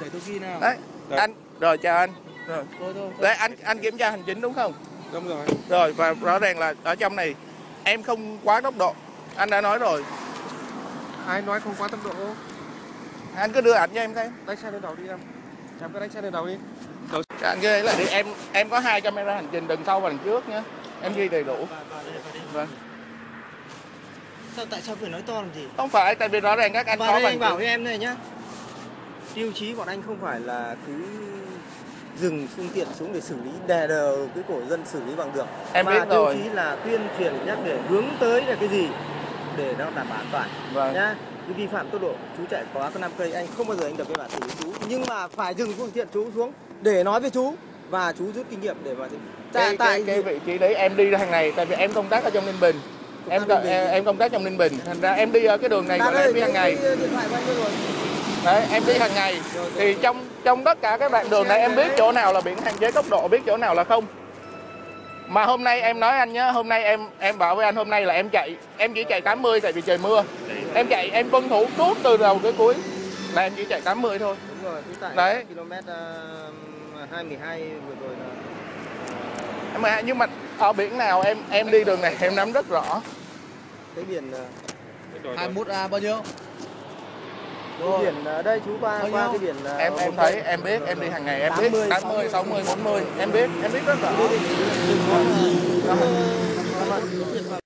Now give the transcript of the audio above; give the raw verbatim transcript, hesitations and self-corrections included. để tôi ghi nào. Đấy, đấy. Anh, rồi chào anh. Rồi. Thôi, thôi, thôi. Đấy, anh anh kiểm tra hành chính đúng không? Đúng rồi. Rồi, và rõ ràng là ở trong này em không quá tốc độ. Anh đã nói rồi. Ai nói không quá tốc độ? Anh cứ đưa ảnh cho em xem. Đánh xe lên đầu đi em. Em cứ đánh xe lên đầu đi. Đầu... Anh ghê là đi em em có hai camera hành trình đằng sau và đằng trước nhé. Em ghi đầy đủ. Vâng. Sao tại sao phải nói to làm gì? Không phải, tại vì rõ ràng các anh và có bằng. Anh bảo với em này nhá. Tiêu chí bọn anh không phải là cứ dừng phương tiện xuống để xử lý đè đầu cái cổ dân xử lý bằng được. Em mà biết tiêu rồi. Tiêu chí là tuyên truyền nhắc để hướng tới là cái gì để nó đảm bảo an toàn. Vâng. Nhá. Cái vi phạm tốc độ chú chạy quá có năm cây anh không bao giờ anh được cái bản xử lý chú, nhưng mà phải dừng phương tiện chú xuống để nói với chú và chú rút kinh nghiệm để mà tại tại cái vị trí đấy em đi ra hàng này, tại vì em công tác ở trong Ninh Bình. Em, Ninh Bình. Em em công tác trong Ninh Bình, thành ra em đi ở cái đường này gọi là em đi hàng ngày. Đấy, em đi hàng ngày thì trong trong tất cả các đoạn đường này em biết chỗ nào là biển hạn chế tốc độ, biết chỗ nào là không. Mà hôm nay em nói anh nhá, hôm nay em em bảo với anh hôm nay là em chạy, em chỉ chạy tám mươi tại vì trời mưa. Em chạy em tuân thủ suốt từ đầu tới cuối là em chỉ chạy tám mươi thôi. Đúng rồi, tại đấy. Km uh, hai mươi hai vừa rồi là em à, nhưng mà ở biển nào em em đi đường này em nắm rất rõ. Cái biển uh, hai mươi mốt A bao nhiêu? Cái biển ở đây chú qua qua cái biển em em thấy em biết em đi hàng ngày em biết tám mươi sáu mươi bốn mươi em biết em biết rất rõ.